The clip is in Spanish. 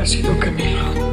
ha sido Camillo.